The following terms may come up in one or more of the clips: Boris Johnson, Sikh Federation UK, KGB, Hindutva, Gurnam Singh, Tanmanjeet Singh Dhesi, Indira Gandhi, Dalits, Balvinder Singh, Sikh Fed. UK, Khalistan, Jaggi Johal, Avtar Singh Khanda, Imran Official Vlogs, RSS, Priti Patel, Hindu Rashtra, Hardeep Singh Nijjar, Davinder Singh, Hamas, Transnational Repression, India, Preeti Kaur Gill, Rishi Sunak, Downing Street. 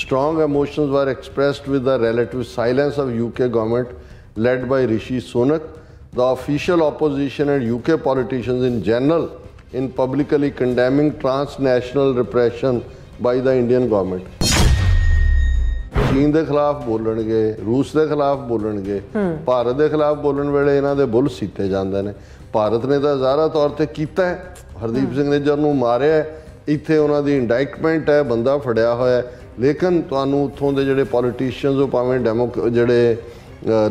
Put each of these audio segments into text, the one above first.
Strong emotions were expressed with the relative silence of UK government led by Rishi Sunak. The official opposition and UK politicians in general in publicly condemning transnational repression by the Indian government. चीन के खिलाफ बोलणगे, रूस के खिलाफ बोलणगे, भारत के खिलाफ बोलण वेले इन्हां दे बुल सीते जांदे ने। भारत ने तो ज़ाहरा तौर ते कीता है, हरदीप सिंह निज्जर नूं मारिया है, इत्थे उन्हां दी इंडाइटमेंट है, बंदा फड़िया होया है, लेकिन तुहानूं उत्थों दे जिहड़े पॉलिटिशियंस हो भावें जिहड़े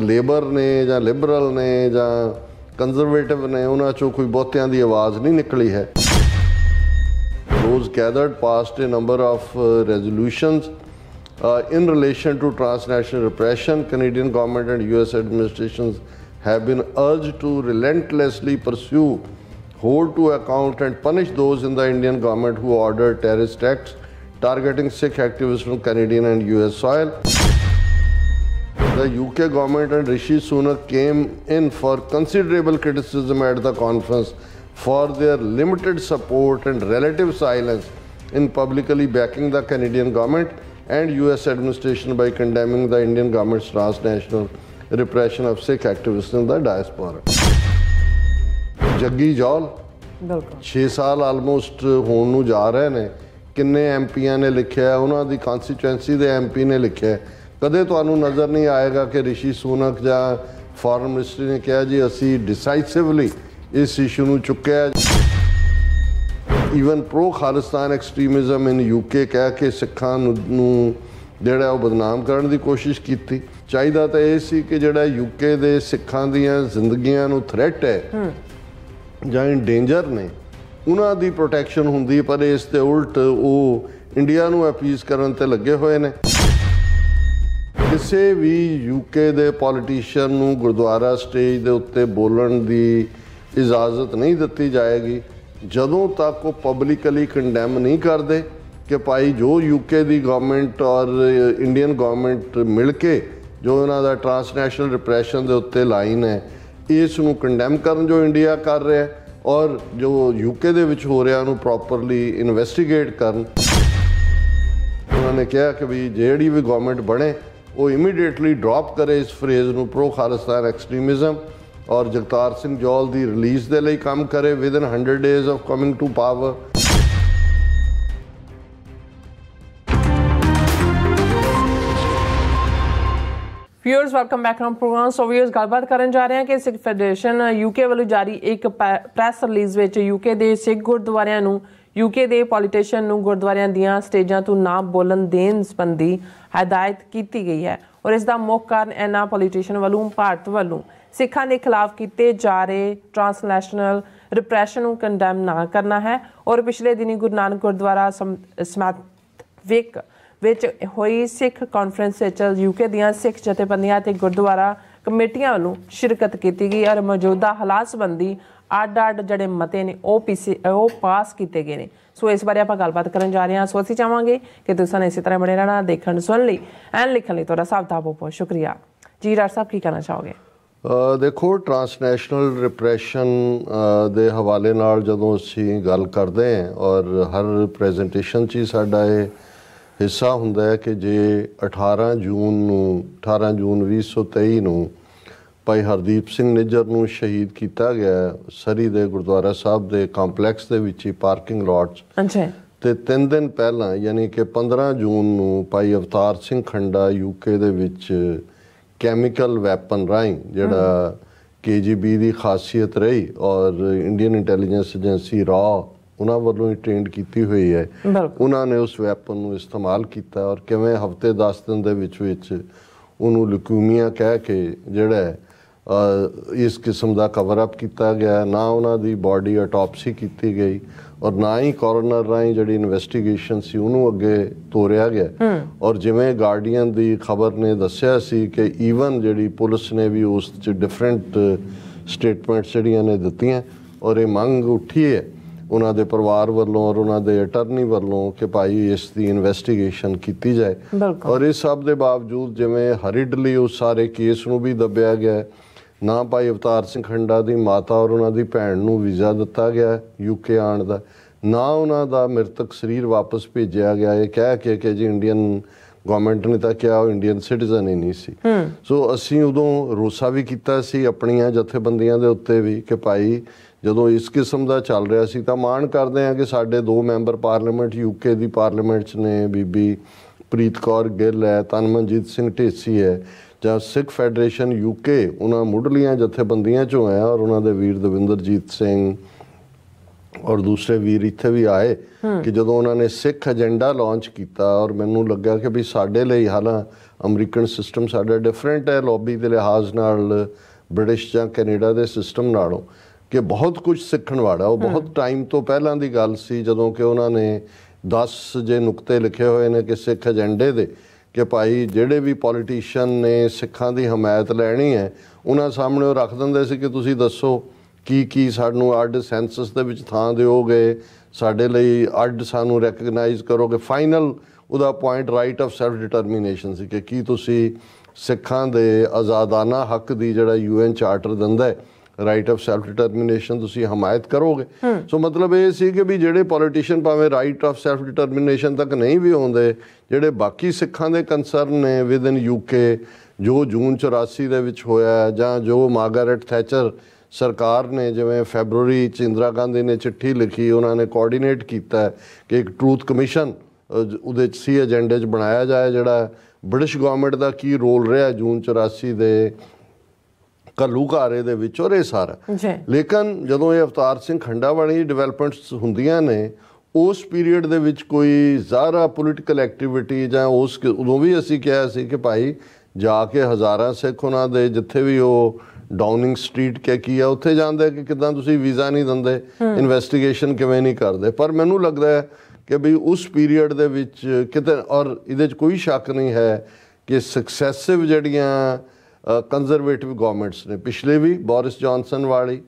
लेबर ने जां लिबरल ने जां कंजरवेटिव ने, उन्हां चों कोई बहुतियां दी आवाज़ नहीं निकली है। Those gathered passed a number of resolutions in relation to transnational repression. Canadian government and US administrations have been urged to relentlessly pursue, hold to account and punish those in the Indian government who ordered terrorist acts targeting Sikh activists from Canadian and US soil. The UK government and Rishi Sunak came in for considerable criticism at the conference for their limited support and relative silence in publicly backing the Canadian government and US administration by condemning the Indian government's transnational repression of Sikh activists in the diaspora. Jaggi Johal, 6 साल almost होने नू जा रहे ने, किन्ने एमपीआं ने लिखे है, उन्हां दी constituency दे एमपी ने लिखे है, कदे तुहानू नज़र नहीं आएगा कि ऋषि सुनक या फॉरेन मिनिस्ट्री ने कहा जी असी डिसाइसिवली इस इशू नू चुक्या है। Even pro Khalistan extremism in UK ਕਹਿ ਕੇ ਸਿੱਖਾਂ ਨੂੰ ਜਿਹੜਾ ਉਹ ਬਦਨਾਮ ਕਰਨ ਦੀ ਕੋਸ਼ਿਸ਼ ਕੀਤੀ। ਚਾਹੀਦਾ ਤਾਂ ਇਹ ਸੀ ਕਿ ਜਿਹੜਾ ਯੂਕੇ ਦੇ ਸਿੱਖਾਂ ਦੀਆਂ ਜ਼ਿੰਦਗੀਆਂ ਨੂੰ ਥ੍ਰੈਟ ਹੈ ਜਾਂ ਇਨ ਡੇਂਜਰ ਨੇ, ਉਹਨਾਂ ਦੀ ਪ੍ਰੋਟੈਕਸ਼ਨ ਹੁੰਦੀ, ਪਰ ਇਸ ਦੇ ਉਲਟ ਉਹ ਇੰਡੀਆ ਨੂੰ ਅਪੀਜ਼ ਕਰਨ 'ਤੇ ਲੱਗੇ ਹੋਏ ਨੇ। ਕਿਸੇ ਵੀ ਯੂਕੇ ਦੇ ਪੋਲੀਟੀਸ਼ੀਅਨ ਨੂੰ ਗੁਰਦੁਆਰਾ ਸਟੇਜ ਦੇ ਉੱਤੇ ਬੋਲਣ ਦੀ ਇਜਾਜ਼ਤ ਨਹੀਂ ਦਿੱਤੀ ਜਾਏਗੀ ਜਦੋਂ ਤੱਕ ਉਹ ਪਬਲਿਕਲੀ ਕੰਡੈਮ ਨਹੀਂ ਕਰਦੇ ਕਿ ਭਾਈ ਜੋ ਯੂਕੇ ਦੀ ਗਵਰਨਮੈਂਟ ਔਰ ਇੰਡੀਅਨ ਗਵਰਨਮੈਂਟ ਮਿਲ ਕੇ ਜੋ ਉਹਨਾਂ ਦਾ ਟਰਾਂਸਨੈਸ਼ਨਲ ਰਿਪਰੈਸ਼ਨ ਦੇ ਉੱਤੇ ਲਾਈਨ ਹੈ, ਇਸ ਨੂੰ ਕੰਡੈਮ ਕਰਨ ਜੋ ਇੰਡੀਆ ਕਰ ਰਿਹਾ ਔਰ ਜੋ ਯੂਕੇ ਦੇ ਵਿੱਚ ਹੋ ਰਿਹਾ ਉਹਨੂੰ ਪ੍ਰੋਪਰਲੀ ਇਨਵੈਸਟੀਗੇਟ ਕਰਨ। ਉਹਨਾਂ ਨੇ ਕਿਹਾ ਕਿ ਵੀ ਜਿਹੜੀ ਵੀ ਗਵਰਨਮੈਂਟ ਬਣੇ ਉਹ ਇਮੀਡੀਏਟਲੀ ਡਰੋਪ ਕਰੇ ਇਸ ਫਰੇਜ਼ ਨੂੰ ਪ੍ਰੋ ਖਾਲਿਸਤਾਨ ਐਕਸਟ੍ਰੀਮਿਜ਼ਮ और जगतार सिंह जौल की रिलीज़ के लिए काम करे with in 100 days of coming to power. Viewers welcome back on programme. So viewers गलबात करन जा रहे हैं कि सिख फैडरेशन यूके वालों जारी एक प्रेस रिलीज़ विच यूके दे सिख गुरुद्वारियां नूं यूके दे पॉलिटिशियन नूं गुरुद्वारियां दियां स्टेजां तों ना बोलन देण संबंधी हदायत कीती गई है और इस दा मुख कारण इन्हां पॉलिटिशियन वालों भारत वालों सिखा के खिलाफ किए जा रहे ट्रांसनैशनल रिप्रैशन कंडेम ना करना है। और पिछले दिनीं गुरु नानक गुरुद्वारा समैतविक विच होई सिख कॉन्फ्रेंस यूके दियां सिख जथेबंदियां ते गुरुद्वारा कमेटियां वालों शिरकत की गई और मौजूदा हालात संबंधी ਅੱਡ-ਅੱਡ ਜਿਹੜੇ ਮਤੇ ਨੇ ਉਹ ਪਾਸ ਕੀਤੇ ਗਏ ਨੇ। ਸੋ ਇਸ ਬਾਰੇ ਆਪਾਂ ਗੱਲਬਾਤ ਕਰਨ ਜਾ ਰਹੇ ਹਾਂ। ਸੋ ਅਸੀਂ ਚਾਹਾਂਗੇ ਕਿ ਤੁਸੀਂ ਇਸੇ ਤਰ੍ਹਾਂ ਬਣੇ ਰਹਿਣਾ। ਦੇਖਣ ਸੁਣ ਲਈ ਐਨ ਲਿਖਣ ਲਈ ਤੁਹਾਡਾ ਸਭ ਦਾ ਬਹੁਤ ਬਹੁਤ ਸ਼ੁਕਰੀਆ। ਜੀ ਡਾਕਟਰ ਸਾਹਿਬ ਕੀ ਕਹਿਣਾ ਚਾਹੋਗੇ? ਦੇਖੋ, ਟਰਾਂਸਨੈਸ਼ਨਲ ਰਿਪਰੈਸ਼ਨ ਦੇ ਹਵਾਲੇ ਨਾਲ ਜਦੋਂ ਅਸੀਂ ਗੱਲ ਕਰਦੇ ਹਾਂ ਔਰ ਹਰ ਪ੍ਰੈਜੈਂਟੇਸ਼ਨ 'ਚ ਹੀ ਸਾਡਾ ਇਹ ਹਿੱਸਾ ਹੁੰਦਾ ਹੈ ਕਿ ਜੇ 18 ਜੂਨ 2023 ਨੂੰ ਭਾਈ ਹਰਦੀਪ ਸਿੰਘ ਨਿੱਜਰ ਨੂੰ ਸ਼ਹੀਦ ਕੀਤਾ ਗਿਆ ਸਰੀ ਦੇ ਗੁਰਦੁਆਰਾ ਸਾਹਿਬ ਦੇ ਕੰਪਲੈਕਸ ਦੇ ਵਿੱਚ ਹੀ ਪਾਰਕਿੰਗ ਲੋਟਸ, ਅਤੇ 3 ਦਿਨ ਪਹਿਲਾਂ ਯਾਨੀ ਕਿ 15 ਜੂਨ ਨੂੰ ਭਾਈ ਅਵਤਾਰ ਸਿੰਘ ਖੰਡਾ ਯੂਕੇ ਦੇ ਵਿੱਚ ਕੈਮੀਕਲ ਵੈਪਨ ਰਾਹੀਂ ਜਿਹੜਾ KGB ਦੀ ਖਾਸੀਅਤ ਰਹੀ ਔਰ ਇੰਡੀਅਨ ਇੰਟੈਲੀਜੈਂਸ ਏਜੰਸੀ ਰॉ ਉਹਨਾਂ ਵੱਲੋਂ ਹੀ ਟ੍ਰੇਨਡ ਕੀਤੀ ਹੋਈ ਹੈ, ਉਹਨਾਂ ਨੇ ਉਸ ਵੈਪਨ ਨੂੰ ਇਸਤੇਮਾਲ ਕੀਤਾ ਔਰ ਕਿਵੇਂ ਹਫ਼ਤੇ 10 ਦਿਨ ਦੇ ਵਿੱਚ ਉਹਨੂੰ ਲਕੂਮੀਆ ਕਹਿ ਕੇ ਜਿਹੜਾ इस किस्म का कवरअप किया गया। ना उन्होंने बॉडी अटॉपसी की गई और ना ही कॉरनर राही जी इन्वेस्टिगेशन से उन्होंने अगे तोरिया गया और जिमें गार्डियन की खबर ने दसिया सी कि ईवन जी पुलिस ने भी उस डिफरेंट स्टेटमेंट्स जड़िया ने दित्तियां और ये मंग उठी है उन्होंने परिवार वालों और उन्होंने अटर्नी वालों कि भाई इसकी इन्वेस्टिगेशन की जाए। और इस सब के बावजूद जिमें हरिडली उस सारे केस को भी दबाया गया, ना भाई अवतार सिंह खंडा की माता और उन्होंने भैन को वीज़ा दिता गया यूके आने का, ना उन्होंने मृतक शरीर वापस भेजा गया ये कह के जी इंडियन गौरमेंट ने तो क्या इंडियन सिटीजन ही नहीं सी। सो असी उदों रोसा भी किया सी अपनियां जथेबंदियां दे उत्ते भी कि भाई जदों इस किस्म का चल रहा सी तां माण करदे हां कि साडे दो मैंबर पार्लीमेंट यूके दी पार्लीमेंट ने बीबी प्रीत कौर गिल है, तनमनजीत सिंह ढेसी है, जां सिख फैडरेशन यूके उन्हां मुढलियां जथेबंदियां चों है और उन्हां दे वीर दविंदरजीत सिंह और दूसरे वीर इत्थे भी आए कि जदों उन्होंने सिख एजेंडा लॉन्च किया और मैनूं लग्या कि भी साडे लई हालां अमरीकन सिस्टम साडा डिफरेंट है लॉबी के लिहाज नाल ब्रिटिश जां कैनेडा के सिस्टम नालों कि बहुत कुछ सीखण वाला वो बहुत टाइम तो पहला की गल सी जदों कि उन्होंने 10 जे नुकते लिखे हुए हैं कि सिख एजेंडे दे कि भाई जिहड़े भी पॉलिटिशियन ने सिखां दी हमायत लैनी है उन्हां सामने रख दिंदे सी कि तुसीं दसो की सानूं अड सेंसस दे विच थां दिओगे, साडे लई अड सानूं रैकगनाइज़ करोगे। फाइनल उहदा point right of self determination सी कि की तुसीं सिखां दे आज़ादाना हक दी जिहड़ा यूएन चार्टर दिंदा है राइट ऑफ सैल्फ डिटरमीनेशन तुसी हमायत करोगे। सो मतलब ये सी कि भी जिहड़े पॉलिटिशियन भावें राइट ऑफ सैल्फ डिटरमीनेशन तक नहीं भी होंदे जिहड़े बाकी सिखां दे कंसर्न ने विद इन यूके जो जून 84 दे विच होया जां जो मार्गरेट थैचर सरकार ने जिवें फैबररी च इंदिरा गांधी ने चिट्ठी लिखी उन्होंने कोआर्डीनेट किया कि एक ट्रूथ कमीशन उहदे च सी एजेंडे च बनाया जाए जिहड़ा ब्रिटिश गवर्नमेंट दा की रोल रहा जून 84 दे घलूघारे दे विच और ये सारा। लेकिन जदों ये अवतार सिंह खंडा वाली डिवेलपमेंट्स हुंदियां ने उस पीरियड दे विच कोई ज़ारा पोलिटिकल एक्टिविटी जां उस उदों भी असीं कहा सी कि भाई जाके हज़ारां सिख उन्हां दे जिथे भी वो डाउनिंग स्ट्रीट क्या की है उत्थे जांदे कि किदां तुसीं वीज़ा नहीं दिंदे, इन्वेस्टिगेशन किवें नहीं करदे। पर मैनूं लगदा है कि भी उस पीरियड दे विच किते और इहदे च कोई शक नहीं है कि सक्सैसिव जिहड़ियां कंजरवेटिव गवर्नमेंट्स ने पिछले भी बोरिस जॉनसन वाली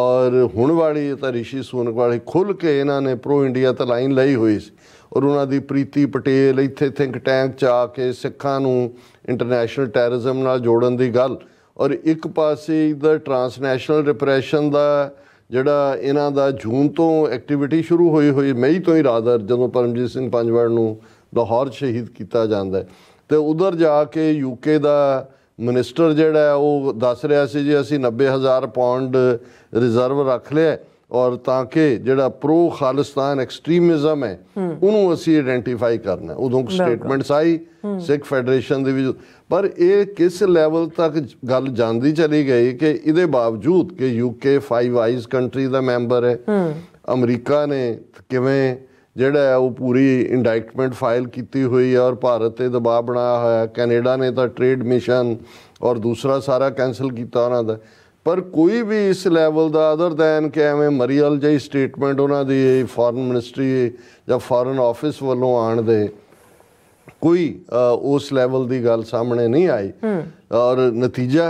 और हुण वाली तो ऋषि सूनक वाली खुल के इन्होंने प्रो इंडिया तो लाइन लाई हुई सी और उन्होंने प्रीति पटेल इत्थे थिंक टैंक च आके सिखां नूं इंटरनेशनल टैररिज्म नाल जोड़न दी गल और एक पासे इधर ट्रांसनैशनल रिप्रैशन दा जिहड़ा इन्हां दा जून तो एक्टिविटी शुरू हुई हुई मई तो ही रादर जदों परमजीत सिंह पंजवड़ नूं लाहौर शहीद किया जाता है तो उधर जाके यूके दा मिनिस्टर जिहड़ा है वो दस रहा सी जी असी 90,000 पाउंड रिजर्व रख लिया और ताकि जिहड़ा प्रो खालिस्तान एक्सट्रीमिज्म है उन्होंने असी आइडेंटिफाई करना। उदों स्टेटमेंट्स आई सिख फैडरेशन दी पर ये किस लैवल तक गल जांदी चली गई कि इहदे बावजूद कि यूके 5 आइज़ कंट्री का मैंबर है अमरीका ने किवें जिहड़ा है वो पूरी इंडाइटमेंट फाइल की हुई है और भारत पर दबाव बनाया होया, कैनेडा ने तो ट्रेड मिशन और दूसरा सारा कैंसल किया उन्होंने पर कोई भी इस लैवल का अदर दैन कि एवें मरीअल जी स्टेटमेंट उन्होंने फॉरन मिनिस्ट्री या फॉरन ऑफिस वालों आने दे कोई उस लैवल की गल सामने नहीं आई और नतीजा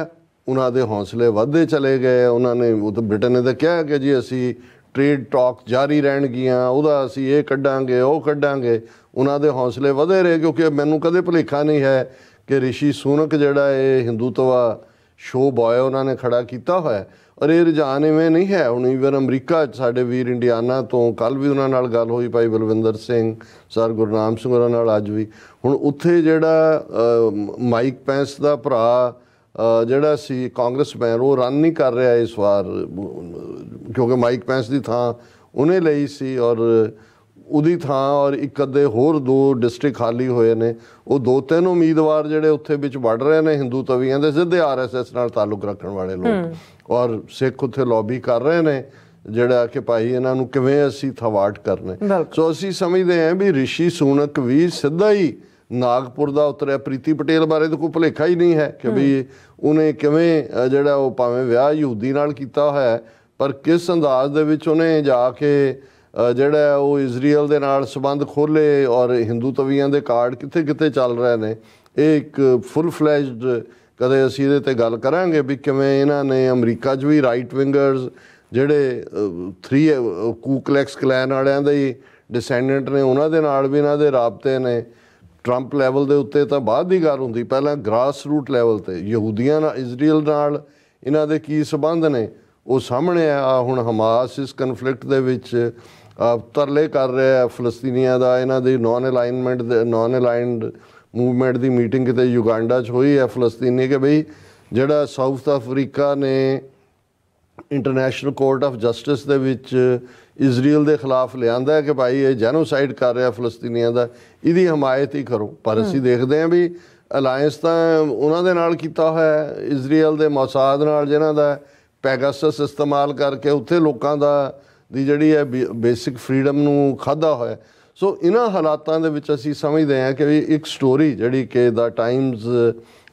उन्होंने हौसले वधदे चले गए। उन्होंने तो ब्रिटेन ने तो कहा कि जी असी ट्रेड टॉक जारी रहणगियां उहदा असीं ये कड्डांगे वो कड्डांगे उन्हां दे हौसले वधे रहे क्योंकि मैनूं कदे भुलेखा नहीं है कि ऋषि सूनक जिहड़ा है हिंदुत्वा शो बॉय उन्होंने खड़ा किया होया और ये रुझान इवें नहीं है। हुण ईवन अमरीका साडे वीर इंडियाना तो कल भी उन्हां नाल गल होई भाई बलविंदर सिंह सर गुरनाम सिंह उन्हां नाल अज भी हुण उत्थे जिहड़ा माइक पेंस दा भरा जिहड़ा सी कांग्रेस मैन वो रन नहीं कर रहा इस बार क्योंकि माइक पेंस की थां उन्हें लई सी और उहदी थां और एक अद्धे होर दो डिस्ट्रिक्ट खाली होए ने वो 2-3 उम्मीदवार जिहड़े उत्थे विच वड़ रहे ने हिंदू तवीआं दे सीधे RSS नाल ताल्लुक रखण वाले लोग और सिख उत्थे लॉबी कर रहे ने जिहड़ा कि भाई इन्हां नूं किवें असीं थवाट करना। सो असीं समझदे हां भी ऋषि सूनक भी सीधा ही नागपुर का उतरिया। प्रीति पटेल बारे तो कोई भुलेखा ही नहीं है कि भी उन्हें किवें जिहड़ा वो भावें विआह यहूदी नाल कीता होया पर किस अंदाज दे विच उन्हें जाके जिहड़ा वो इजराइल दे नाल संबंध खोले और हिंदू तवीआं दे कार्ड कित्थे कित्थे चल रहे ने ये एक फुल फ्लैज्ड कदे असीं इहदे ते गल करांगे भी किवें इन्हां ने अमरीका 'च भी राइट विंगर्स जिहड़े 3 कूकलैक्स कलैन वालियां दे डिसेंडेंट ने उन्हां दे नाल भी इन्हां दे राबते ने। ट्रंप लैवल के उत्ते तो बाद की गल होंगी पहला ग्रास रूट लैवल से यहूदियां इजराइल नाल इन्हां दे की संबंध ने वो सामने आ हुण हमास इस कन्फ्लिक्ट दे विच तरले कर रहा है फलस्तीनियां दा इन्हां दी non alignment non aligned movement की मीटिंग कितने युगांडा हुई है फलस्तीनी के बई जड़ा साउथ अफ्रीका ने इंटरनेशनल कोर्ट ऑफ जस्टिस दे विच इजराइल के खिलाफ लिया कि भाई ये जैनोसाइड कर रहा फलस्तीनिया का इसकी हमायत ही करो। पर असी देखते हैं भी अलायंस तो उन्होंने नाल किया है इजराइल के मौसाद नाल जिन्हां दा पैगासस इस्तेमाल करके उत्थे लोकां दा दी जिहड़ी है बेसिक फ्रीडम नूं खाधा होया। सो इन्हां हालातां दे विच असीं समझदे हां कि एक स्टोरी जिहड़ी कि द टाइम्स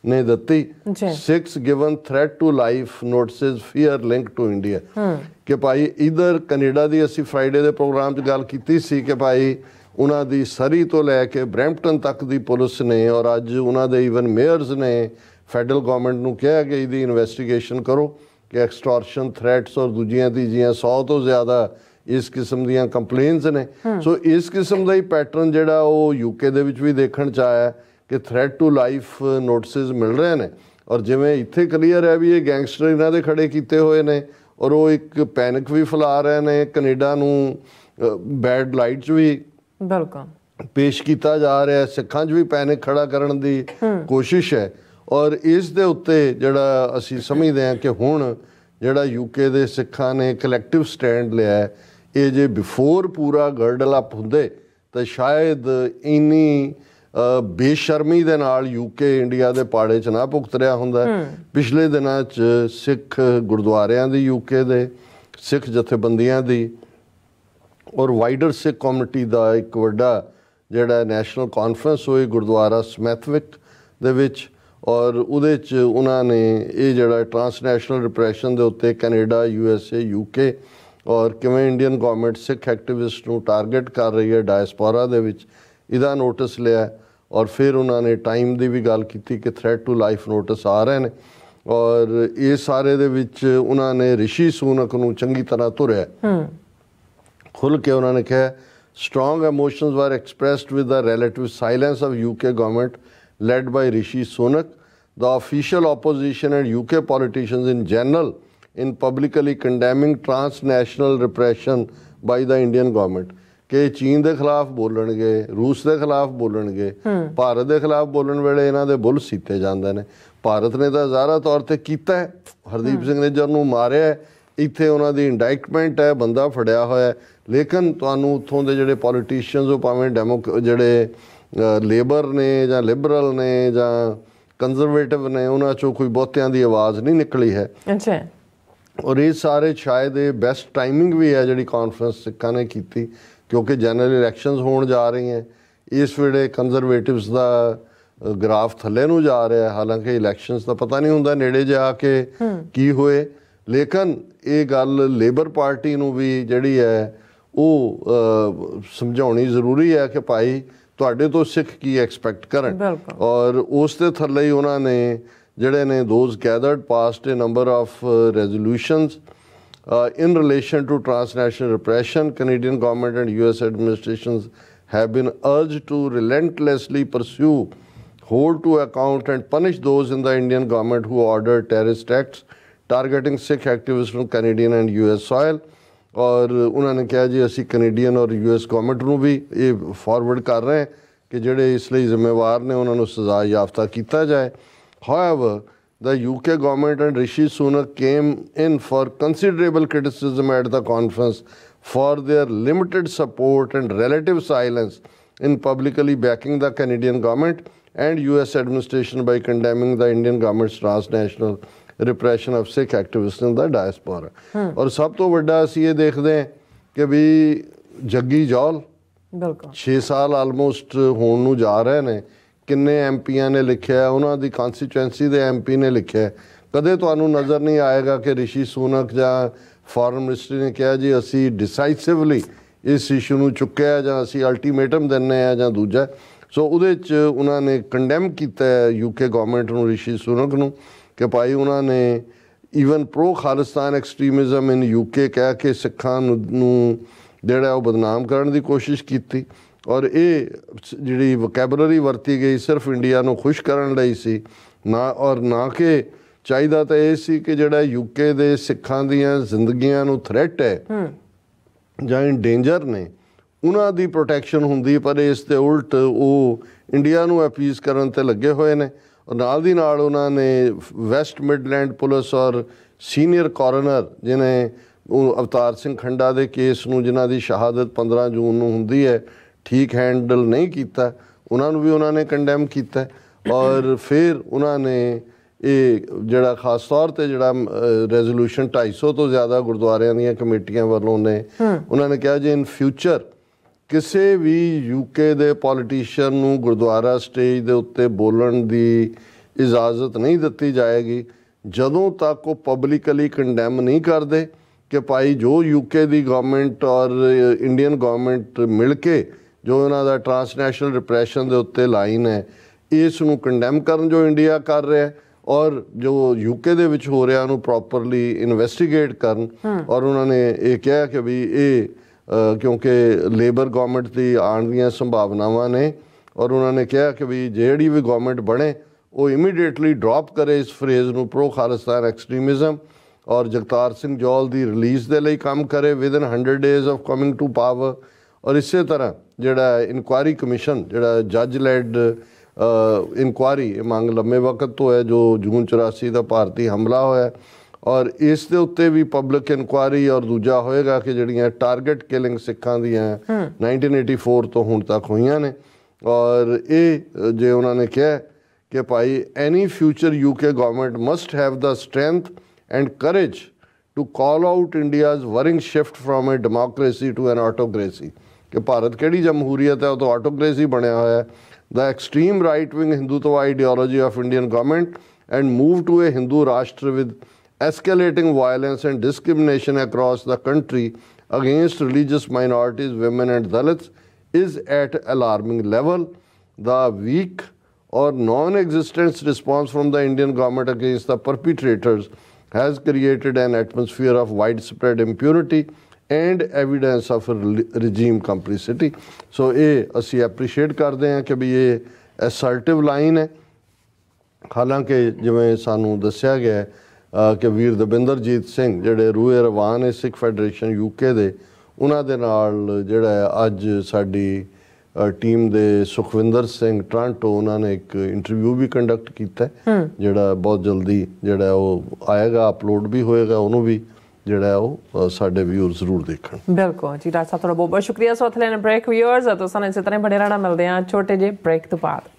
ने दत्ती six given threat to life notice fear link to India कि भाई इधर कनेडा की असी फ्राइडे के प्रोग्राम च गल की सी कि भाई उन्होंने सरी तो लैके ब्रैम्पटन तक की पुलिस ने और अज उन्होंने ईवन मेयरस ने फैडरल गवर्नमेंट को कहा कि इसकी इन्वेस्टिगेशन करो कि एक्सटॉर्शन थ्रेट्स और दूजिया तीजिया 100 तो ज़्यादा इस किस्म दी कंप्लेन्स ने। सो इस किस्म का ही पैटर्न जिहड़ा वो यूके दे विच भी देखण च आया कि थ्रेट टू लाइफ नोटिस मिल रहे हैं और जिमें इत्थे क्लीयर है भी ये गैंगस्टर इन्हां दे खड़े किए होए ने और वो एक पैनिक भी फैला रहे हैं कनेडा नूं बैड लाइट च भी बिल्कुल पेश किया जा रहा है सिखां च भी पैनिक खड़ा करने की कोशिश है और इस दे उत्ते जिहड़ा असीं समझदे हां कि हुण जिहड़ा यूके दे सिखां ने कलैक्टिव स्टैंड लिया है ये जे बिफोर पूरा गर्डल अप हुंदे तो शायद इन्नी बेशर्मी दे नाल यूके इंडिया के पाड़े च ना भुगत रहा हुंदा। पिछले दिनों सिख गुरुद्वारियां दी यूके दे सिख जथेबंदियां दी और वाइडर सिख कम्युनिटी का एक वड्डा जिहड़ा नैशनल कॉन्फ्रेंस हुई गुरुद्वारा समैथविक दे विच और उहदे च उन्हां ने ये जिहड़ा ट्रांसनैशनल रिप्रैशन दे उत्ते कनेडा यूएसए यूके और किवें इंडियन गवर्नमेंट सिख एक्टिविस्ट नूं टारगेट कर रही है डायस्पोरा दे विच इदा नोटिस लिया और फिर उन्होंने टाइम की भी गल की कि थ्रेट टू लाइफ नोटिस आ रहे हैं और ये सारे दे विच उन्होंने ऋषि सूनक नूं चंगी तरह तुरया खुल के उन्होंने कहा strong emotions were expressed with the relative silence of UK government led by Rishi Sunak the official opposition and UK politicians in general in publicly condemning transnational repression by the Indian government कि चीन के खिलाफ बोलणगे रूस के खिलाफ बोलणगे भारत के खिलाफ बोलण वेले इन्हां दे बुल सीते जांदे ने। भारत ने तो ज़ाहरा तौर ते कीता है हरदीप सिंह निज्जर नूं मारिया इत्थे उन्हां दी इंडाइटमेंट है बंदा फड़िया होया लेकिन तुहानूं उत्थों दे जिहड़े पॉलिटिशियंस हो भावें जिहड़े लेबर ने जां लिबरल ने जां कंजरवेटिव ने उन्हां चों कोई बहुतियां दी आवाज़ नहीं निकली है। अच्छा और ये सारे शायद ये बेस्ट टाइमिंग भी है जिहड़ी कॉन्फ्रेंस सिक्खां ने कीती क्योंकि जनरल इलैक्शनस होने जा रही हैं इस वेले कंजरवेटिव्स का ग्राफ थले नूं जा रहा है हालांकि इलैक्शनस का पता नहीं हुंदा नेड़े जा के की होए लेकिन ये गल लेबर पार्टी नूं भी जिहड़ी है वो समझाउणी जरूरी है कि भाई तुहाडे तो सिख की एक्सपैक्ट करन और उस दे थले ही उन्होंने जिहड़े ने those gathered passed a number of resolutions in relation to transnational repression, Canadian government and U.S. administrations have been urged to relentlessly pursue, hold to account and punish those in the Indian government who ordered terrorist acts targeting Sikh activists from Canadian and U.S. soil. और उन्होंने कहा जी असी Canadian और US government को भी ये forward कर रहे हैं कि जिहड़े इसलिए जिम्मेवार ने उन्होंने सज़ा याफ्ता किया जाए। However, the UK government and Rishi Sunak came in for considerable criticism at the conference for their limited support and relative silence in publicly backing the Canadian government and US administration by condemning the Indian government's transnational repression of Sikh activists in the diaspora. और सब तो बड़ा सी ये देख दें कि भी जग्गी जौल 6 साल ऑलमोस्ट होने नूं जा रहे हैं किन्ने एमपियां ने लिखा है उन्हां दी कॉन्स्टिट्यूएंसी दे एमपी ने लिखा है कदे तुहानू नज़र नहीं आएगा कि ऋषि सूनक जां फॉरन मिनिस्ट्री ने कहा जी असी डिसाइसिवली इस इशू नूं चुक्या जां असी अल्टीमेटम दिंदे आ जां दूजा। सो उहदे च उन्हां ने कंडैम कीता है यूके गवर्नमेंट नूं ऋषि सूनक नूं कि भाई उन्हां ने even pro Khalistan extremism in UK कह के सिखां नूं जिहड़ा ओह बदनाम करन दी कोशिश कीती और ये जिहड़ी वोकैबुलरी वरती गई सिर्फ इंडिया नूं खुश करन लई सी ना और ना कि चाहीदा तां इह सी कि जिहड़ा यूके दे सिखां दीआं जिंदगियां नूं थ्रेट है जां डेंजर ने उन्हां दी प्रोटैक्शन हुंदी, पर इस दे उल्ट वह इंडिया नूं अपीज करन ते लगे हुए ने। और नाल दी नाल उन्हां ने वैस्ट मिडलैंड पुलिस और सीनियर कॉरनर जिन्हें अवतार सिंह खंडा दे केस नूं, जिन्हां दी शहादत 15 जून नूं हुंदी है, ठीक हैंडल नहीं किया, उन्हां नूं भी उन्होंने कंडैम किया। और फिर उन्होंने ये जड़ा खास तौर पर जड़ा रेजोल्यूशन 250 तो ज़्यादा गुरुद्वारों दी कमेटियां वालों ने उन्होंने कहा जी इन फ्यूचर किसी भी यूके दे पॉलिटिशियन नूं गुरुद्वारा स्टेज दे उत्ते बोलन दी इजाज़त नहीं दिती जाएगी जदों तक वो पब्लिकली कंडैम नहीं करते कि भाई जो यूके दी गवर्नमेंट और इंडियन गवर्नमेंट मिल के जो उन्हां दा ट्रांसनैशनल रिप्रैशन दे उत्ते लाइन है इस नूं कंडैम करन जो इंडिया कर रहा है और जो यूके दे विच हो रहा नूं प्रॉपरली इन्वेस्टिगेट करन। और उन्होंने ये कहा कि भी ये क्योंकि लेबर गवर्नमेंट की आने दीयां संभावनावां ने और उन्होंने कहा कि भी जिहड़ी भी गवर्नमेंट बने वो इमीडिएटली ड्रॉप करे इस फ्रेज़ नूं प्रो खालिस्तान एक्सट्रीमिज़म और जगतार सिंह जौहल की रिलीज़ के लिए काम करे within 100 days of coming to power. और इस तरह जोड़ा इनक्वायरी कमीशन जोड़ा जज लैड इनक्वायरी मांग लंबे वक्त तो है जो जून 1984 का भारतीय हमला होया और इस दे उत्ते भी पब्लिक इनक्वायरी और दूजा होएगा कि जड़ियाँ टारगेट किलिंग सिखा दियाँ 1984 तो हुण तक हुई ने। और ये जो उन्होंने कहा कि भाई any future UK government must have the strength and courage to call out India's worrying shift from a democracy to an autocracy कि भारत केड़ी जमहूरीयत है वो तो autocracy बनया हुआ है। The extreme right-wing Hindutva ideology of Indian government and move to a Hindu Rashtra with escalating violence and discrimination across the country against religious minorities, women and Dalits is at alarming level. The weak or non-existent response from the Indian government against the perpetrators has created an atmosphere of widespread impunity and evidence of regime complicity. So ये असी appreciate करते हैं कि भी ये assertive line है। हालांकि जिमें सानू दस्या गया है कि वीर दविंदरजीत सिंह जोड़े रूए रवान है सिख फैडरेशन यूके दे उन्हां दे नाल जोड़ा अज साडी टीम दे सुखविंदर सिंह ट्रांटो उन्होंने एक इंटरव्यू भी कंडक्ट किया जोड़ा बहुत जल्दी जोड़ा वो आएगा अपलोड भी होएगा उन्होंने भी जोड़ा वो साडे व्यूअर जरूर देखण। बिल्कुल जी राज साहब थोड़ा बहुत शुक्रिया। सो इस तरह बने रहना मिलते हैं छोटे जे ब्रेक तो बाद।